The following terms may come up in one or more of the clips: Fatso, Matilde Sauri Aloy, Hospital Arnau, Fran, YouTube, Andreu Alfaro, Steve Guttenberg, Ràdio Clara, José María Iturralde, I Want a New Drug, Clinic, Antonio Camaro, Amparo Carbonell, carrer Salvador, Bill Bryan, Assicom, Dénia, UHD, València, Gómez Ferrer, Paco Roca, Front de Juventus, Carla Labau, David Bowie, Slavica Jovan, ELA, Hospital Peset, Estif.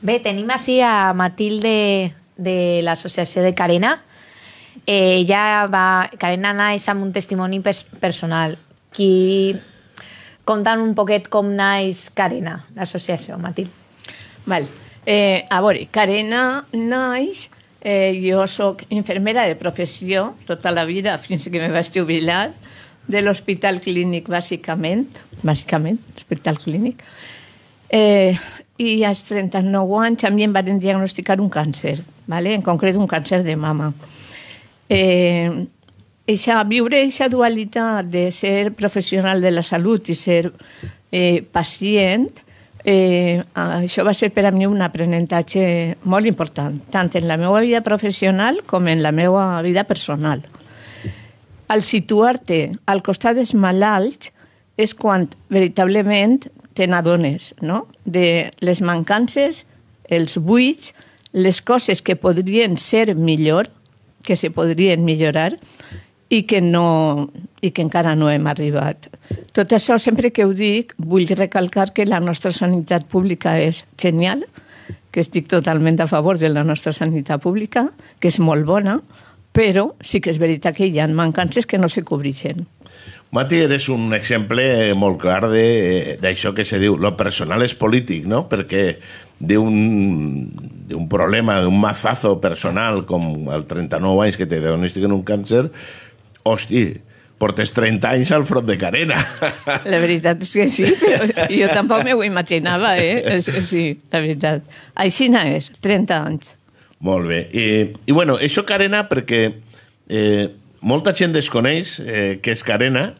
Bé, tenim així a Matilde de l'associació de Carena. Carena naix amb un testimoni personal. Contant un poquet com naix Carena, l'associació, Matilde. A veure, Carena naix... Jo soc infermera de professió tota la vida, fins que me vaig jubilar, de l'Hospital Clínic, bàsicament. Hospital Clínic. I als 39 anys a mi em van diagnosticar un càncer, en concret un càncer de mama. Viure aquesta dualitat de ser professional de la salut i ser pacient, això va ser per a mi un aprenentatge molt important, tant en la meva vida professional com en la meva vida personal. Al situar-te al costat dels malalts és quan veritablement te n'adones de les mancances, els buits, les coses que podrien ser millor, que se podrien millorar i que encara no hem arribat. Tot això, sempre que ho dic, vull recalcar que la nostra sanitat pública és genial, que estic totalment a favor de la nostra sanitat pública, que és molt bona, però sí que és veritat que hi ha mancances que no se cobreixen. Mati, eres un exemple molt clar d'això que se diu, lo personal és polític, no? Perquè d'un problema, d'un mazazo personal, com els 39 anys que te diagnostiquen un càncer, hosti, portes 30 anys al front de Carena. La veritat és que sí, però jo tampoc m'ho imaginava, sí, la veritat. Així és, 30 anys. Molt bé. I bueno, això Carena perquè... molta gent desconeix què és Carena,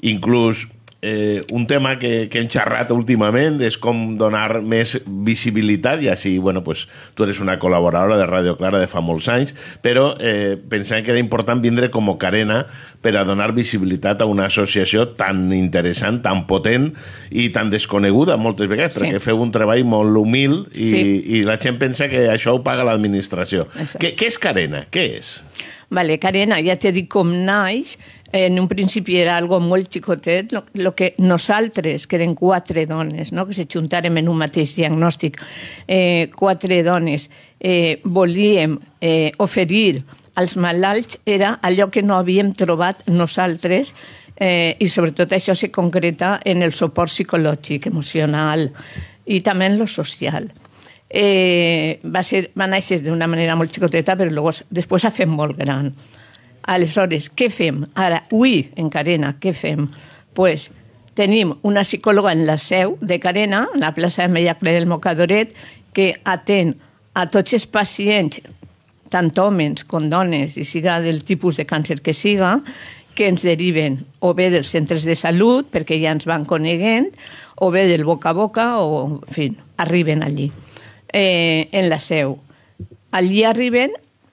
inclús un tema que hem xerrat últimament és com donar més visibilitat, i així, bueno, tu eres una col·laboradora de Ràdio Clara de fa molts anys, però pensava que era important vindre com a Carena per a donar visibilitat a una associació tan interessant, tan potent i tan desconeguda moltes vegades, perquè feu un treball molt humil i la gent pensa que això ho paga l'administració. Què és Carena? Què és? Carena, ja t'he dit com naix, en un principi era algo molt xicotet, el que nosaltres, que eren 4 dones, que s'ajuntàrem en un mateix diagnòstic, 4 dones, volíem oferir als malalts era allò que no havíem trobat nosaltres, i sobretot això se concreta en el suport psicològic, emocional i també en lo social. Va néixer d'una manera molt xicoteta, però després s'ha fet molt gran. Aleshores, què fem? Ara, avui, en Carena, què fem? Doncs tenim una psicòloga en la seu de Carena, en la plaça de Miracle del Mocadoret, que atén a tots els pacients, tant homes com dones, i siga del tipus de càncer que siga, que ens deriven o bé dels centres de salut, perquè ja ens van coneguent, o bé del boca a boca, o, en fi, arriben allí. En la seu. Allí arriben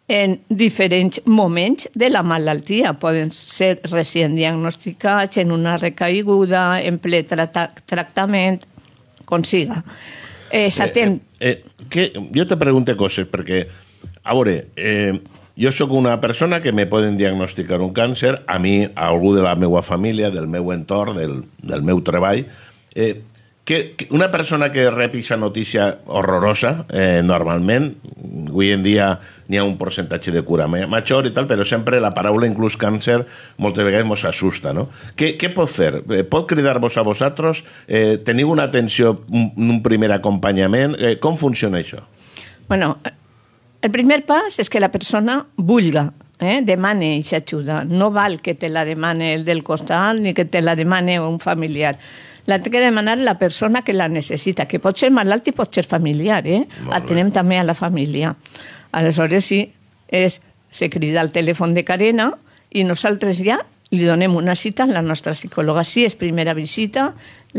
en diferents moments de la malaltia. Poden ser recient diagnosticats, en una recaiguda, en ple tractament, com siga. Jo te pregunto coses, perquè, a veure, jo sóc una persona que me poden diagnosticar un càncer, a mi, a algú de la meva família, del meu entorn, del meu treball, una persona que rep aquesta notícia horrorosa, normalment, avui en dia n'hi ha un percentatge de cura major i tal, però sempre la paraula, inclús càncer, moltes vegades ens assusta, no? Què pot fer? Pot cridar-vos a vosaltres? Teniu una atenció, un primer acompanyament? Com funciona això? Bueno, el primer pas és que la persona vulga, demane aquesta ajuda. No val que te la demane el del costat ni que te la demane un familiar. L'ha de demanar la persona que la necessita, que pot ser malalt i pot ser familiar. Atenem també a la família. Aleshores, sí, se crida al telèfon de Carena i nosaltres ja li donem una cita a la nostra psicòloga. Si és primera visita,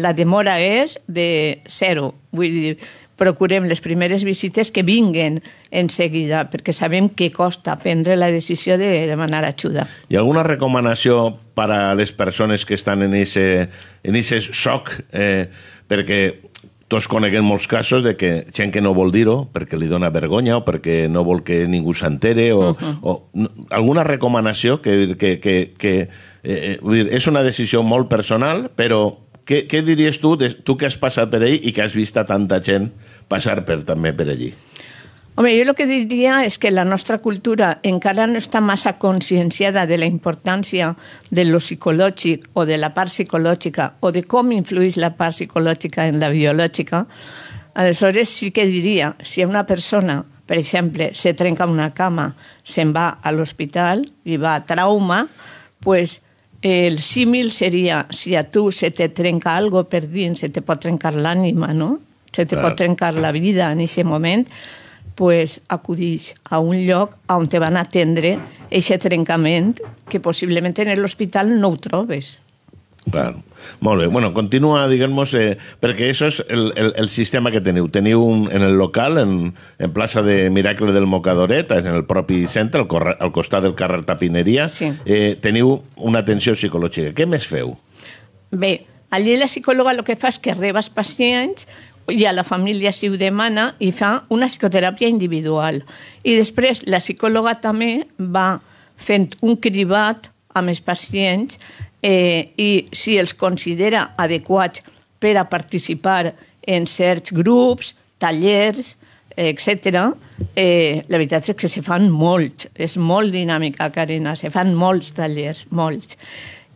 la demora és de 0. Vull dir, procurem les primeres visites que vinguen en seguida, perquè sabem què costa prendre la decisió de demanar ajuda. Hi ha alguna recomanació per a les persones que estan en aquest xoc? Perquè tots coneguem molts casos de gent que no vol dir-ho, perquè li dona vergonya o perquè no vol que ningú s'entere. Alguna recomanació? És una decisió molt personal, però Què diries tu que has passat per ell i que has vist tanta gent passar també per allí? Home, jo el que diria és que la nostra cultura encara no està massa conscienciada de la importància de lo psicològic o de la part psicològica o de com influeix la part psicològica en la biològica. Aleshores sí que diria, si una persona, per exemple, se trenca una cama, se'n va a l'hospital i va a trauma, doncs el símil seria, si a tu se te trenca alguna cosa per dins, se te pot trencar l'ànima, no? Se te pot trencar la vida en aquest moment, pues acudís a un lloc on te van atendre aquest trencament que possiblement en l'hospital no ho trobes. Claro. Molt bé. Bueno, continua, diguem-nos, perquè això és el sistema que teniu. Teniu en el local, en plaça de Miracle del Mocadoret, en el propi centre, al costat del carrer Tapineria, teniu una atenció psicològica. Què més feu? Bé, allà la psicòloga el que fa és que rebes pacients i a la família s'hi ho demana i fa una psicoteràpia individual. I després la psicòloga també va fent un cribat amb els pacients i si els considera adequats per a participar en certs grups, tallers, etc. La veritat és que se fan molts, és molt dinàmica, Carena, se fan molts tallers, molts.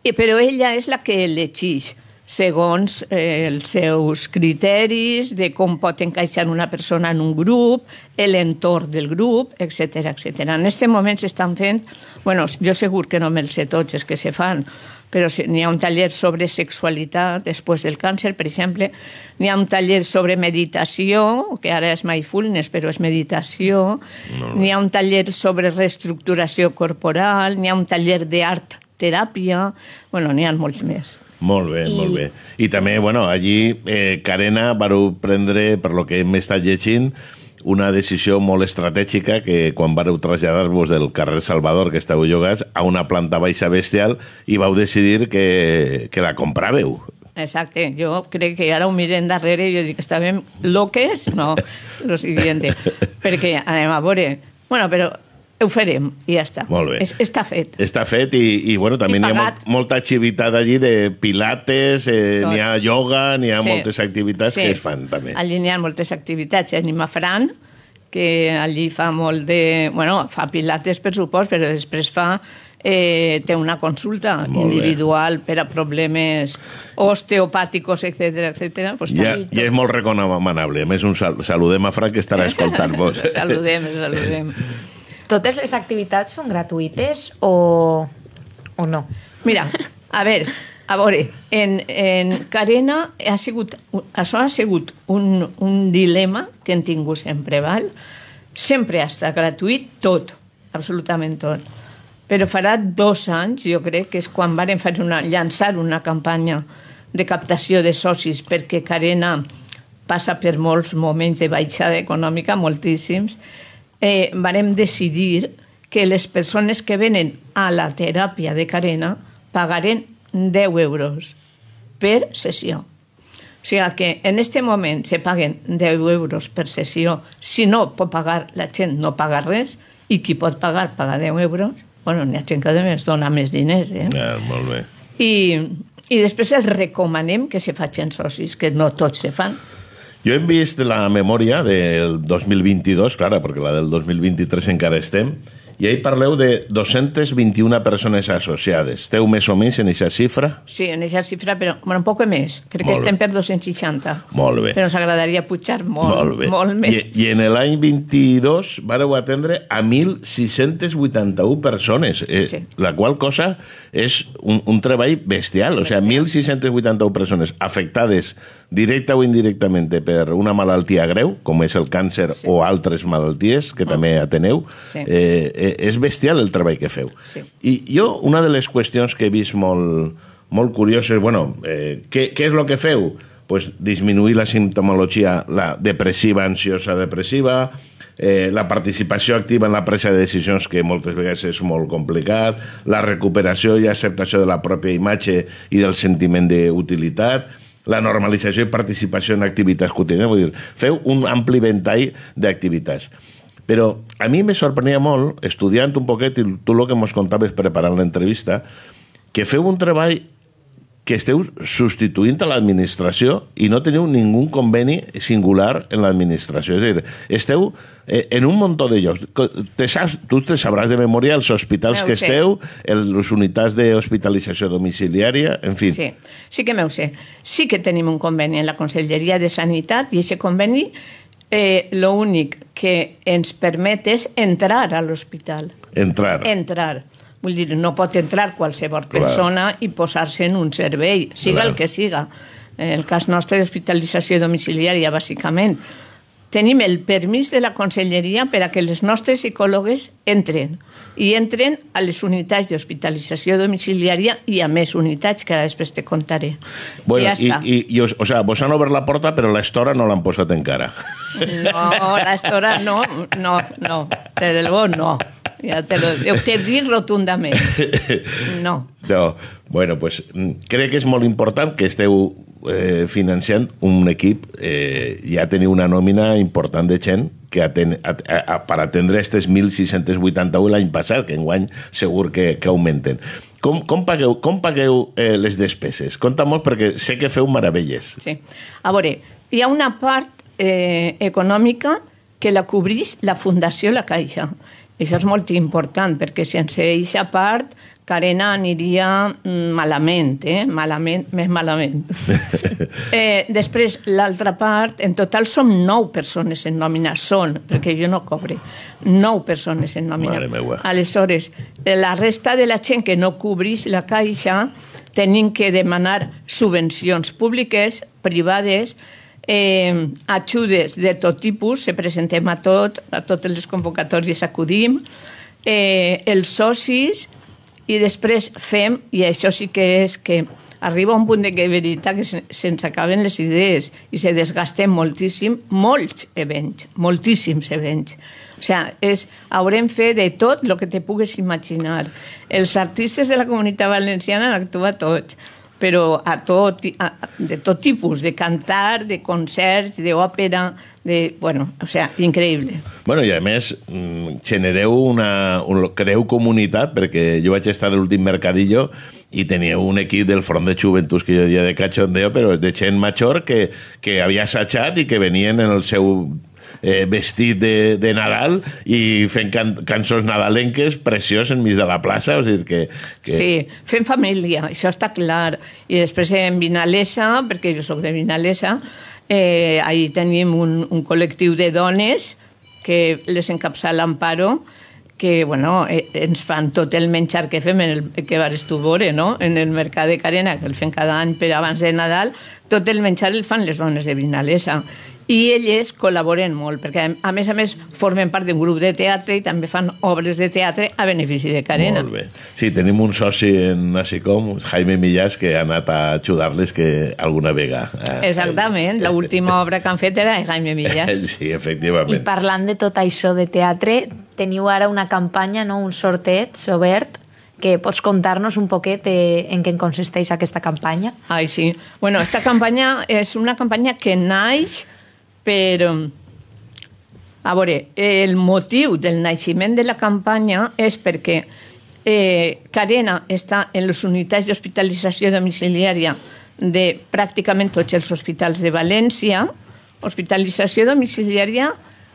Però ella és la que elegeix segons els seus criteris de com pot encaixar una persona en un grup, l'entorn del grup, etc. En aquest moment s'estan fent... Bueno, jo segur que no me'ls sé tots els que se fan, però n'hi ha un taller sobre sexualitat després del càncer, per exemple, n'hi ha un taller sobre meditació, que ara és mindfulness, però és meditació, n'hi ha un taller sobre reestructuració corporal, n'hi ha un taller d'art teràpia, bueno, n'hi ha molts més. Molt bé, molt bé. I també, bueno, allí, Carena, vareu prendre, per lo que m'està llegint, una decisió molt estratègica que quan vareu traslladar-vos del carrer Salvador, que estàveu llogats, a una planta baixa bestial i vau decidir que la compràveu. Exacte. Jo crec que ara ho miren darrere i jo dic que estàvem loques, no, lo siguiente. Perquè anem a veure... Bueno, però... ho farem i ja està. Està fet. Està fet i també n'hi ha molta activitat allí de pilates, n'hi ha ioga, n'hi ha moltes activitats que es fan també. Allí n'hi ha moltes activitats. Anem a Fran, que allí fa molt de... Bueno, fa pilates, per supost, però després fa... té una consulta individual per a problemes osteopàticos, etc. I és molt recomanable. A més, saludem a Fran, que estarà escoltant-vos. Saludem, saludem. Totes les activitats són gratuïtes o no? Mira, a veure, en Carena això ha sigut un dilema que hem tingut sempre, val? Sempre ha estat gratuït tot, absolutament tot. Però farà 2 anys, jo crec, que és quan vam llançar una campanya de captació de socis perquè Carena passa per molts moments de baixada econòmica, moltíssims, vam decidir que les persones que venen a la teràpia de Carena pagaren 10 euros per sessió. O sigui que en aquest moment se paguen 10 euros per sessió. Si no pot pagar, la gent no paga res, i qui pot pagar paga 10 euros. Bueno, n'hi ha gent que es dona més diners. Molt bé. I després els recomanem que se facin socis, que no tots se fan. Jo he vist la memòria del 2022, clar, perquè la del 2023 encara estem, i ahir parleu de 221 persones associades. Esteu més o menys en aquesta xifra? Sí, en aquesta xifra, però un poc més. Crec que estem per 260. Molt bé. Però ens agradaria pujar molt més. I en l'any 22 vareu atendre a 1.681 persones, la qual cosa és un treball bestial. O sigui, 1.681 persones afectades directa o indirectament per una malaltia greu, com és el càncer o altres malalties, que també ateneu. És bestial el treball que feu. I jo, una de les qüestions que he vist molt curiosa és, bueno, què és el que feu? Doncs disminuir la simptomologia, la depressiva, ansiosa, depressiva, la participació activa en la presa de decisions, que moltes vegades és molt complicat, la recuperació i acceptació de la pròpia imatge i del sentiment d'utilitat, la normalització i participació en activitats quotidianes. Vull dir, feu un ampli ventall d'activitats. Però a mi me sorprenia molt, estudiant un poquet, i tu el que mos contaves preparant l'entrevista, que feu un treball que esteu substituint a l'administració i no teniu ningú conveni singular en l'administració. És a dir, esteu en un munt de llocs. Tu te sabràs de memòria els hospitals que esteu, les unitats d'hospitalització domiciliària, en fi. Sí, sí que m'ho sé. Sí que tenim un conveni en la Conselleria de Sanitat i aquest conveni l'únic que ens permet és entrar a l'hospital. Entrar. Entrar. Vull dir, no pot entrar qualsevol persona i posar-se en un servei, siga el que siga. En el cas nostre d'hospitalització domiciliària, bàsicament, tenim el permís de la Conselleria per a que les nostres psicòlogues entren. I entren a les unitats d'hospitalització domiciliària i a més unitats, que ara després te contaré. Ja està. O sigui, vos han obert la porta, però l'estora no l'han posat encara. No, l'estora no, no, no. Per el bo, no. Ja t'he dit rotundament. No. Bueno, doncs crec que és molt important que esteu financiant un equip. Ja teniu una nòmina important de gent per atendre aquestes 1.681 l'any passat, que enguany segur que augmenten. Com pagueu les despeses? Compta-me'ls perquè sé que feu meravelles. Sí. A veure, hi ha una part econòmica que la cobreix la Fundació La Caixa. Això és molt important, perquè sense aquesta part Carena aniria malament, més malament. Després, l'altra part, en total som 9 persones en nòmina, són, perquè jo no cobre, 9 persones en nòmina. Aleshores, la resta de la gent que no cobreix la Caixa tenim que demanar subvencions públiques, privades, ajudes de tot tipus, se presentem a totes les convocatòries acudim, els socis, i després fem, i això sí que és que arriba un punt de veritat que se'ns acaben les idees i se desgasten moltíssim, molts events, moltíssims events. O sigui, haurem fet de tot el que te pugues imaginar. Els artistes de la comunitat valenciana han actuat tots, però de tot tipus, de cantar, de concerts, d'òpera, o sigui, increïble. Bueno, i a més, genereu una... Creu comunitat, perquè jo vaig estar a l'últim mercadillo i tenia un equip del Front de Juventus, que jo diria de cachondeo, però de gent major que havia assajat i que venien en el seu vestit de Nadal i fent cançons nadalenques preciós enmig de la plaça. Sí, fent família, això està clar. I després en Vinalesa, perquè jo soc de Vinalesa, ahí tenim un col·lectiu de dones que les encapçala Amparo, que ens fan tot el menjar que fem, que vas tu veure, en el mercat de Carena, que el fem cada any per abans de Nadal, tot el menjar el fan les dones de Vinalesa. I elles col·laboren molt, perquè a més formen part d'un grup de teatre i també fan obres de teatre a benefici de Carena. Molt bé. Sí, tenim un soci en Assicom, Jaime Millars, que ha anat a ajudar-les alguna vegada. Exactament, l'última obra que han fet era de Jaime Millars. Sí, efectivament. I parlant de tot això de teatre, teniu ara una campanya, un sorteig obert, que pots contar-nos un poquet en què consisteix aquesta campanya? Ai, sí. Bueno, aquesta campanya és una campanya que naix... Però, a veure, el motiu del naixement de la campanya és perquè Carena està en les unitats d'hospitalització domiciliària de pràcticament tots els hospitals de València. Hospitalització domiciliària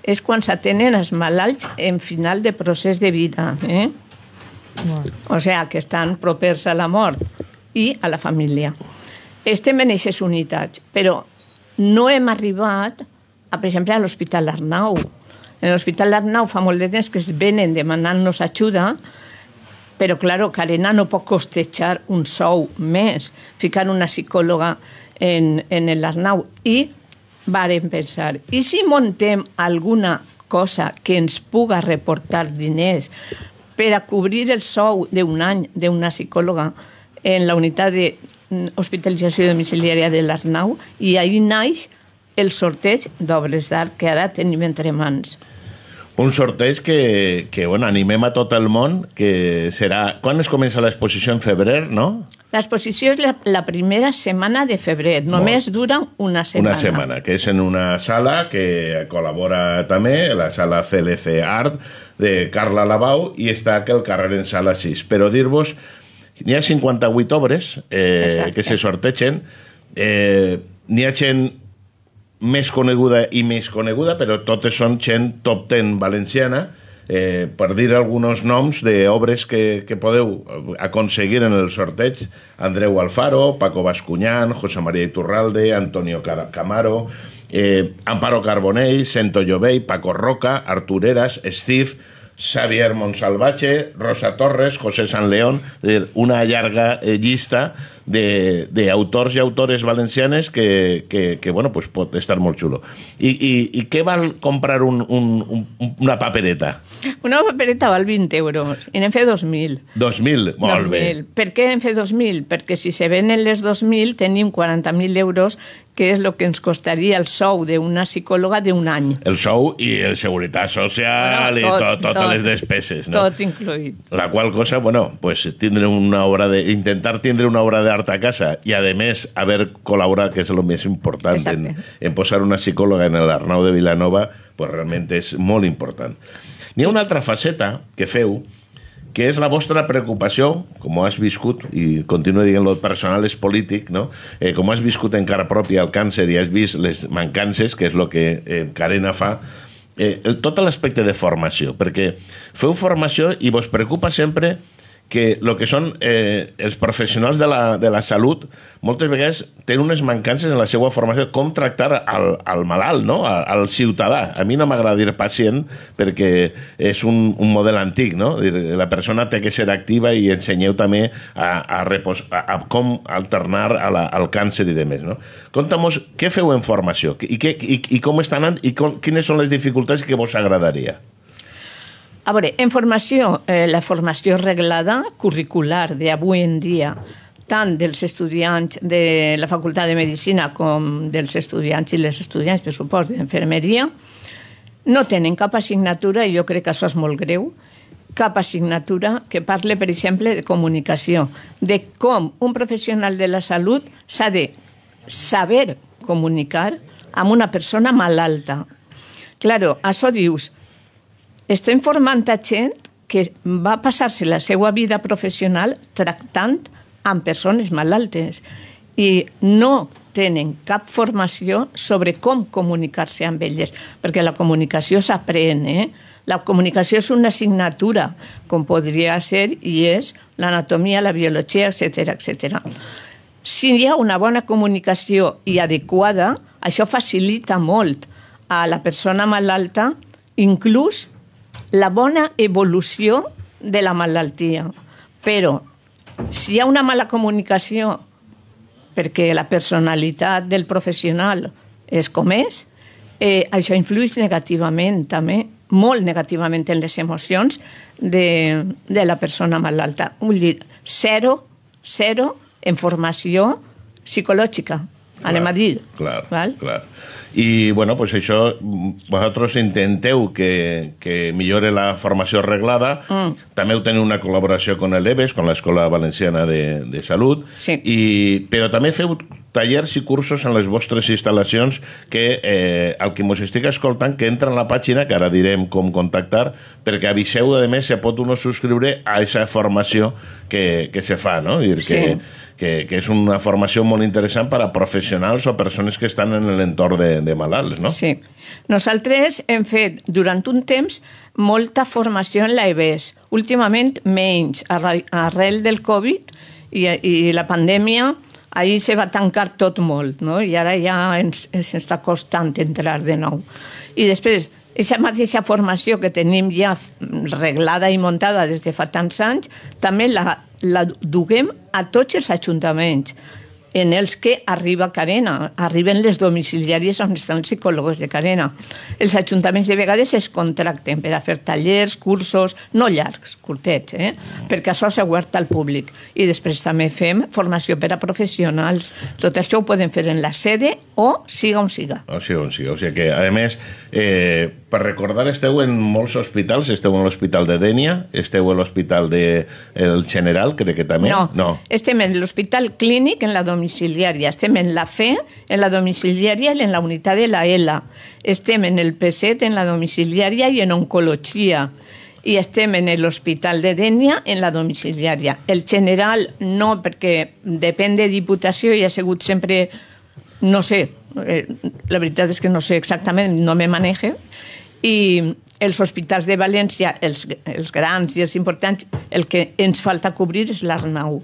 és quan s'atenen els malalts en final de procés de vida. O sigui, que estan propers a la mort i a la família. Estem en aquestes unitats, però no hem arribat, per exemple, a l'Hospital Arnau. En l'Hospital Arnau fa molt de temps que es venen demanant-nos ajuda, però, clar, Carena no pot costejar un sou més, ficar una psicòloga en l'Arnau. I vàrem pensar, i si muntem alguna cosa que ens puga reportar diners per a cobrir el sou d'un any d'una psicòloga en la unitat de hospitalització domiciliària de l'Arnau, i ahí naix el sorteig d'obres d'art que ara tenim entre mans. Un sorteig que animem a tot el món, que serà... Quan es comença l'exposició? En febrer, no? L'exposició és la primera setmana de febrer, només dura una setmana. Una setmana, que és en una sala que col·labora també, la sala CLC Art de Carla Labau, i està al carrer en sala 6. Però dir-vos N'hi ha 58 obres que se sortegen. N'hi ha gent més coneguda i més coneguda, però totes són gent top 10 valenciana, per dir alguns noms d'obres que podeu aconseguir en el sorteig: Andreu Alfaro, Paco Bascunyant, José María Iturralde, Antonio Camaro, Amparo Carbonell, Sento Llobey, Paco Roca, Artureras, Estif, Xavier Montsalvatge, Rosa Torres, José San León. Una llarga llista d'autors i autores valencianes que pot estar molt xulo. I què val comprar una papereta? Una papereta val 20 euros i n'hem fet 2.000. 2.000, molt bé. Per què hem fet 2.000? Perquè si se venen les 2.000 tenim 40.000 euros, que és el que ens costaria el sou d'una psicòloga d'un any. El sou i la Seguretat Social i totes les despeses. Tot incloït. La qual cosa, intentar tindre una obra d'art a casa i, a més, haver col·laborat, que és el més important, en posar una psicòloga en l'Arnau de Vilanova, doncs realment és molt important. N'hi ha una altra faceta que feu, que és la vostra preocupació, com has viscut, i continuo dient-lo, personal és polític, com has viscut en cara pròpia el càncer i has vist les mancances, que és el que Carena fa, tot l'aspecte de formació, perquè feu formació i vos preocupa sempre que el que són els professionals de la salut moltes vegades tenen unes mancances en la seva formació, com tractar al malalt, al ciutadà. A mi no m'agrada dir pacient perquè és un model antic. La persona ha de ser activa i ensenyeu també a com alternar al càncer i demés. Conta-nos què feu en formació i com està anant i quines són les dificultats que vos agradaria. A veure, en formació, la formació reglada curricular d'avui en dia, tant dels estudiants de la Facultat de Medicina com dels estudiants i les estudiants, per supost, d'Infermeria, no tenen cap assignatura, i jo crec que això és molt greu, cap assignatura que parle, per exemple, de comunicació, de com un professional de la salut s'ha de saber comunicar amb una persona malalta. Claro, això dius... Estem formant gent que va passar-se la seva vida professional tractant amb persones malaltes i no tenen cap formació sobre com comunicar-se amb elles, perquè la comunicació s'aprèn. La comunicació és una assignatura, com podria ser i és l'anatomia, la biologia, etc. Si hi ha una bona comunicació i adequada, això facilita molt a la persona malalta, inclús la bona evolució de la malaltia. Però si hi ha una mala comunicació perquè la personalitat del professional és com és, això influeix negativament també, molt negativament, en les emocions de la persona malalta. Vull dir, zero en formació psicològica, anem a dir. Clar. I, doncs això, vosaltres intenteu que millore la formació reglada. També heu tenit una col·laboració amb l'EBES, amb l'Escola Valenciana de Salut. Però també feu tallers i cursos en les vostres instal·lacions que, el que us estic escoltant, que entra en la pàgina, que ara direm com contactar, perquè aviseu, a més, si pot uno subscriure a aquesta formació que se fa, no? Sí. Que és una formació molt interessant per a professionals o persones que estan en l'entorn de malalts, no? Sí. Nosaltres hem fet, durant un temps, molta formació en l'EBS. Últimament, menys. Arrel del Covid i la pandèmia, ahir se va tancar tot molt, no? I ara ja ens està costant entrar de nou. I després, aquesta mateixa formació que tenim ja reglada i muntada des de fa tants anys, també la duguem a tots els ajuntaments en els que arriba Carena. Arriben les domiciliàries on estan els psicòlegs de Carena. Els ajuntaments de vegades es contracten per a fer tallers, cursos, no llargs, curtets, perquè això s'aguarda al públic. I després també fem formació per a professionals. Tot això ho podem fer en la sede o siga on siga. O sigui, que, a més, per recordar, esteu en molts hospitals. Esteu en l'Hospital de Dénia, esteu en l'Hospital del General, crec que també. No, estem en l'Hospital Clínic, en la domiciliària. Estem en la FE, en la domiciliària i en la unitat de la ELA. Estem en el Peset, en la domiciliària i en oncologia. i estem en l'Hospital de Dénia, en la domiciliària. El general no, perquè depèn de Diputació i ha sigut sempre, no sé, la veritat és que no sé exactament, no me manejo, i els hospitals de València, els grans i els importants, el que ens falta cobrir és l'Arnau. O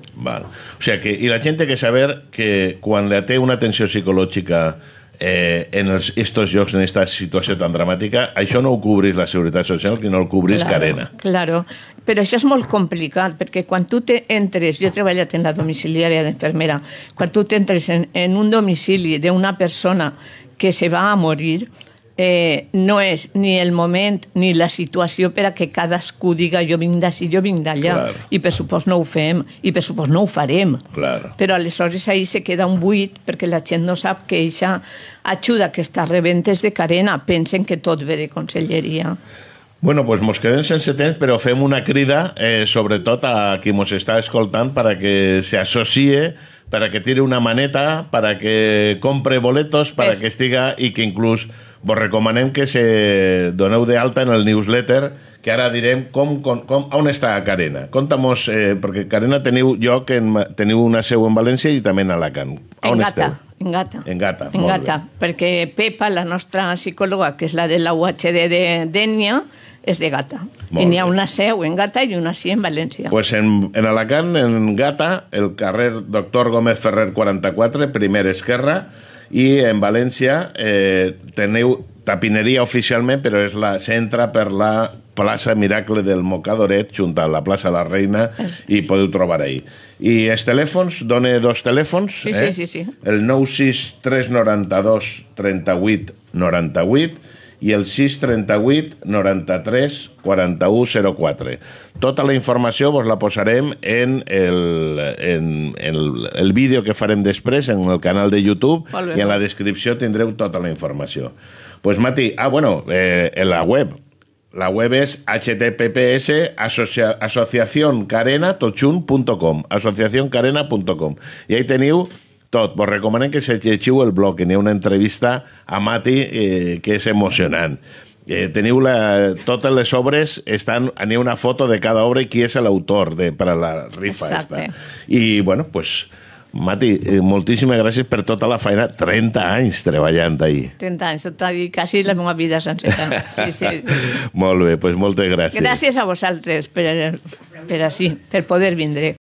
sigui, i la gent té que saber que quan té una tensió psicològica en aquests llocs, en aquesta situació tan dramàtica, això no ho cobreix la Seguretat Social, que no ho cobreix Carena. Claro, però això és molt complicat, perquè quan tu t'entres, jo he treballat en la domiciliària d'infermera, quan tu t'entres en un domicili d'una persona que se va a morir, no és ni el moment ni la situació per a que cadascú diga jo vinc d'ací, jo vinc d'allà, i per supost no ho fem i per supost no ho farem, però aleshores ahí se queda un buit perquè la gent no sap que aquesta ajuda que està rebent és de Carena, pensen que tot ve de Conselleria. Bueno, doncs ens quedem sense temps, però fem una crida sobretot a qui ens està escoltant perquè s'associe, perquè tire una maneta, perquè compre boletos, perquè estiga, i que inclús vos recomanem que se doneu d'alta en el newsletter, que ara direm on està Carena. Conta-mos, perquè Carena teniu lloc, teniu una seu en València i també en Alacant. On esteu? En Gata. En Gata, molt bé. Perquè Pepa, la nostra psicòloga, que és la de la UHD de Dénia, és de Gata. I n'hi ha una seu en Gata i una sí en València. Doncs en Alacant, en Gata, el carrer Doctor Gómez Ferrer 44, primera esquerra, i en València teniu Tapineria oficialment, però és la centra per la plaça Miracle del Mocadoret, junt a la plaça La Reina, i podeu trobar ahí. I els telèfons, dona dos telèfons, el 963923898 i el 638 93 4104. Tota la informació us la posarem en el vídeo que farem després, en el canal de YouTube, i en la descripció tindreu tota la informació. Doncs Mati, bueno, en la web. La web és https://associacioncarena.com, associacioncarena.com, i ahí teniu tot. Vos recomanem que se llegiu el blog, que n'hi ha una entrevista a Mati que és emocionant. Teniu totes les obres, n'hi ha una foto de cada obra i qui és l'autor per a la rifa. I, bueno, doncs, Mati, moltíssimes gràcies per tota la feina. 30 anys treballant ahí. 30 anys, quasi la meva vida sencera. Molt bé, doncs moltes gràcies. Gràcies a vosaltres per poder vindre.